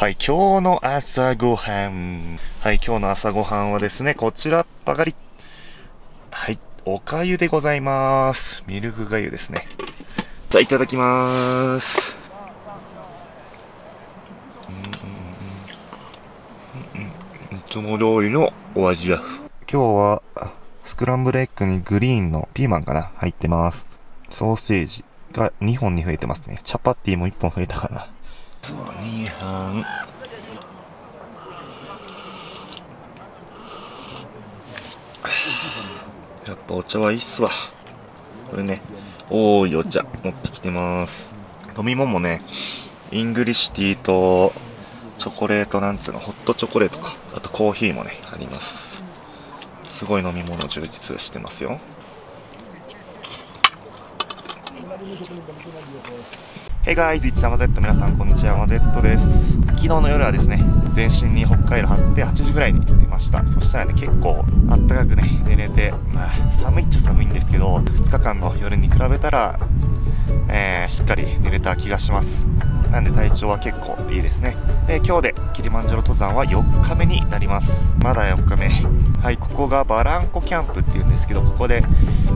はい、今日の朝ごはん。はい、今日の朝ごはんはですね、こちら、ばかり。はい、おかゆでございます。ミルクがゆですね。じゃあ、いただきます。いつも通りのお味だ。今日は、スクランブルエッグにグリーンのピーマンかな、入ってます。ソーセージが2本に増えてますね。チャパティも1本増えたかな。2班やっぱお茶はいいっすわ。これね、多いお茶持ってきてます。飲み物もね、イングリッシュティーとチョコレート、なんつうの、ホットチョコレートか、あとコーヒーもねあります。すごい飲み物充実してますよ。Hey guys, it's AmaZ。 皆さんこんにちは、AmaZ です。昨日の夜はですね、全身に北海道張って8時ぐらいに寝ました。そしたらね、結構あったかくね寝れて、まあ、寒いっちゃ寒いんですけど、2日間の夜に比べたら、しっかり寝れた気がします。なんで体調は結構いいですね。で、今日でキリマンジャロ登山は4日目になります。まだ4日目。はい、ここがバランコキャンプっていうんですけど、ここで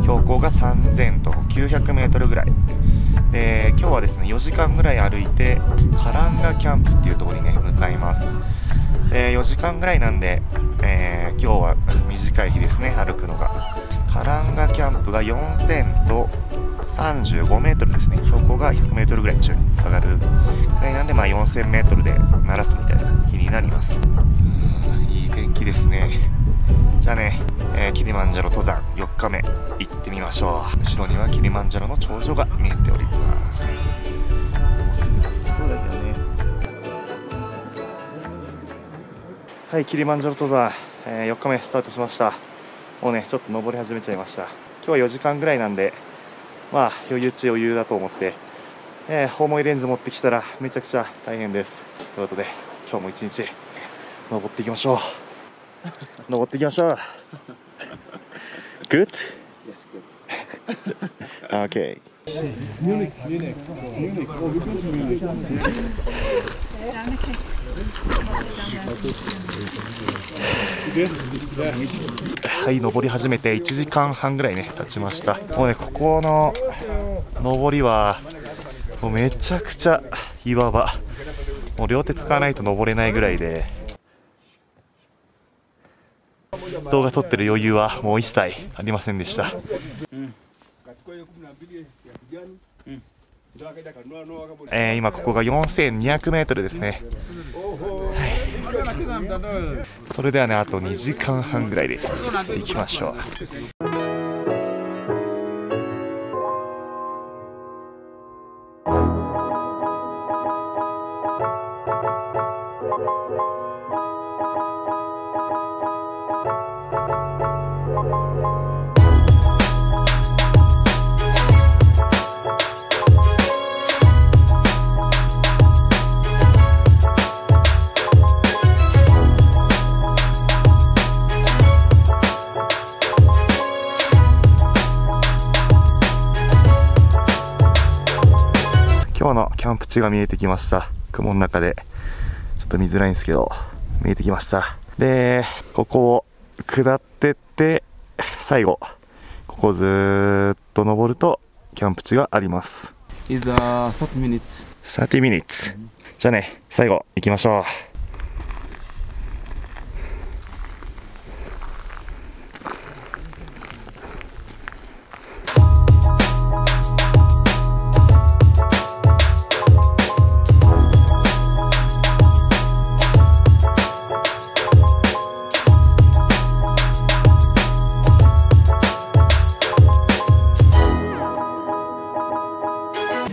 標高が3000と 900m ぐらいで、今日はですね4時間ぐらい歩いてカランガキャンプっていうところにね向かいます。4時間ぐらいなんで、今日は短い日ですね、歩くのが。カランガキャンプが4000と 35m ですね。標高が 100m ぐらい中に上がるくらいなんで、まあ、4000m で鳴らすみたいな日になります。いい天気ですね。じゃあね、キリマンジャロ登山4日目行ってみましょう。後ろにはキリマンジャロの頂上が見えております。そうだよね。はい、キリマンジャロ登山、4日目スタートしました。もうねちょっと登り始めちゃいました。今日は4時間ぐらいなんで、まあ余裕っちゃ余裕だと思って、重いレンズ持ってきたらめちゃくちゃ大変です。ということで今日も一日登っていきましょう。登っていきましょう。Good? Yes, good. Okay. Munich, Munich, Munich. Oh, we go to Munich.はい、登り始めて1時間半ぐらいね経ちました。もうね、ここの登りはもうめちゃくちゃ岩場、もう両手使わないと登れないぐらいで。動画撮ってる余裕はもう一切ありませんでした。今ここが 4200m ですね、はい、それではねあと2時間半ぐらいです。行きましょう。今日のキャンプ地が見えてきました。雲の中でちょっと見づらいんですけど見えてきました。で、ここを下ってって最後ここずーっと登るとキャンプ地があります。is 30 minutes。じゃあね最後行きましょう。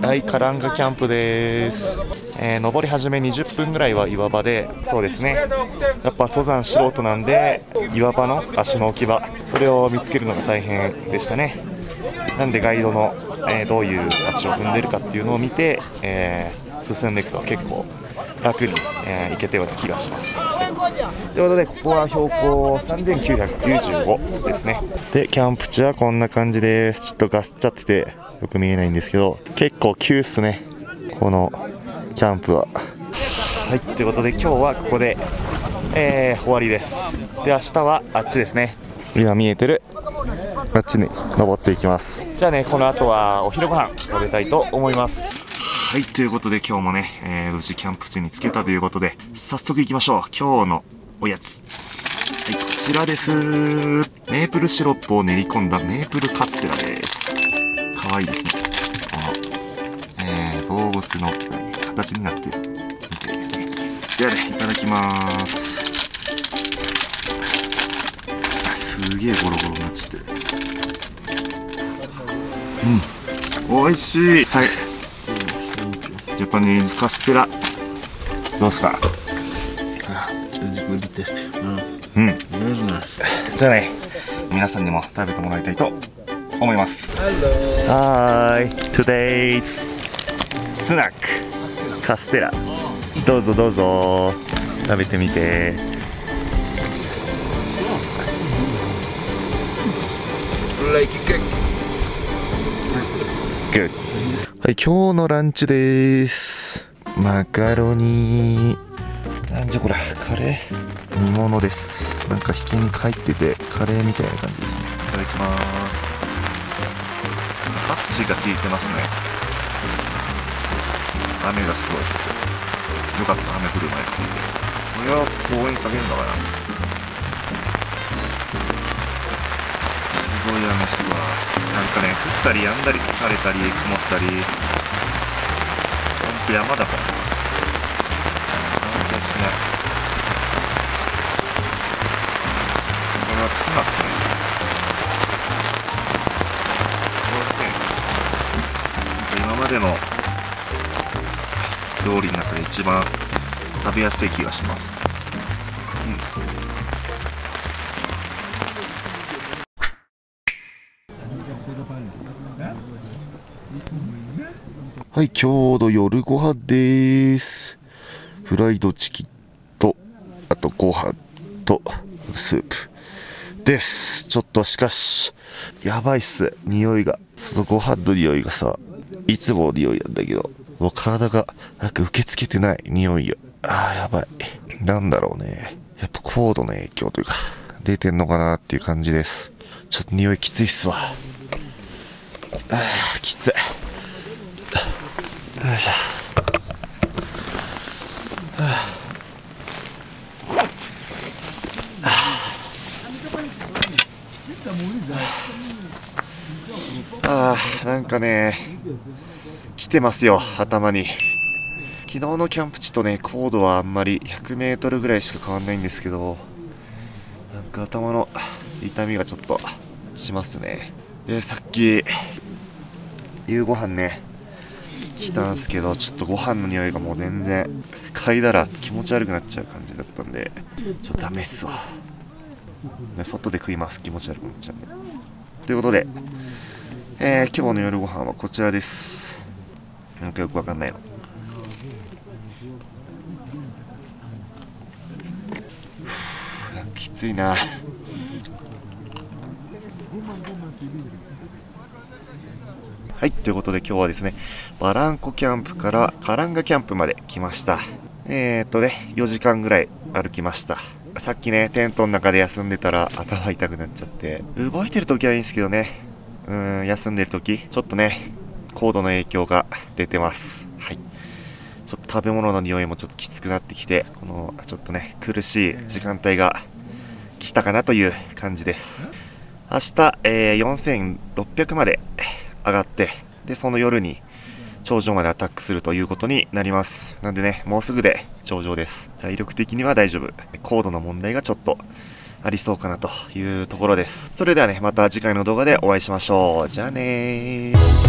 はい、カランガキャンプです、登り始め20分ぐらいは岩場で、そうですね、やっぱ登山素人なんで岩場の足の置き場、それを見つけるのが大変でしたね。なんでガイドの、どういう足を踏んでるかっていうのを見て、進んでいくと結構楽に、行けたような気がします。ということでここは標高3995ですね。でキャンプ地はこんな感じです。ちょっとガスっちゃっててよく見えないんですけど、結構急っすねこのキャンプは。はい、ということで今日はここで、終わりです。で、明日はあっちですね。今見えてるあっちに登っていきます。じゃあね、この後はお昼ご飯食べたいと思います。はい、ということで今日もね、無事キャンプ地に着けたということで、早速行きましょう。今日のおやつ。はい、こちらです。メープルシロップを練り込んだメープルカステラです。可愛いですね。この、動物の形になっているみたいですね。ではね、いただきます。すげえゴロゴロになっちゃってる。うん、美味しい。はい、ジャパニーズカステラどうすか。うん、じゃあね、皆さんにも食べてもらいたいと思います。はい、Today's snack カステラ、どうぞどうぞ食べてみて。はい、今日のランチです。マカロニ、なんじゃこれ、カレー煮物です。なんかひき肉入ってて、カレーみたいな感じですね。いただきます。パクチーが効いてますね。雨がすごいです。よかった、雨降る前について。これは公園にかけるのかな。すごい雨っすわ。なんかね、降ったりやんだり、晴れたり曇ったり、ほんと山だから安定しない。これはツナっすね。こうして今までの料理の中で一番食べやすい気がします。はい、今日の夜ご飯です。フライドチキンと、あとご飯と、スープです。ちょっとしかし、やばいっす、匂いが。そのご飯の匂いがさ、いつもの匂いなんだけど、もう体がなんか受け付けてない匂いよ。あー、やばい。なんだろうね。やっぱ高度の影響というか、出てんのかなっていう感じです。ちょっと匂いきついっすわ。あー、きつい。よいしょ。ああ、なんかね、来てますよ、頭に。昨日のキャンプ地とね、高度はあんまり100メートルぐらいしか変わんないんですけど、なんか頭の痛みがちょっとしますね。で、さっき、夕ご飯ね、来たんですけど、ちょっとご飯の匂いがもう全然嗅いだら気持ち悪くなっちゃう感じだったんで、ちょっとダメっすわ。外で食います、気持ち悪くなっちゃうんで。ということで、今日の夜ご飯はこちらです。なんかよくわかんないの。なんかきついな。はい、ということで今日はですね、バランコキャンプからカランガキャンプまで来ました。4時間ぐらい歩きました。さっきね、テントの中で休んでたら頭痛くなっちゃって、動いてる時はいいんですけどね、休んでる時、ちょっとね、高度の影響が出てます。はい。ちょっと食べ物の匂いもちょっときつくなってきて、この、ちょっとね、苦しい時間帯が来たかなという感じです。明日、4600まで、上がって、でその夜に頂上までアタックするということになります。なんでね、もうすぐで頂上です。体力的には大丈夫、高度の問題がちょっとありそうかなというところです。それではね、また次回の動画でお会いしましょう。じゃあねー。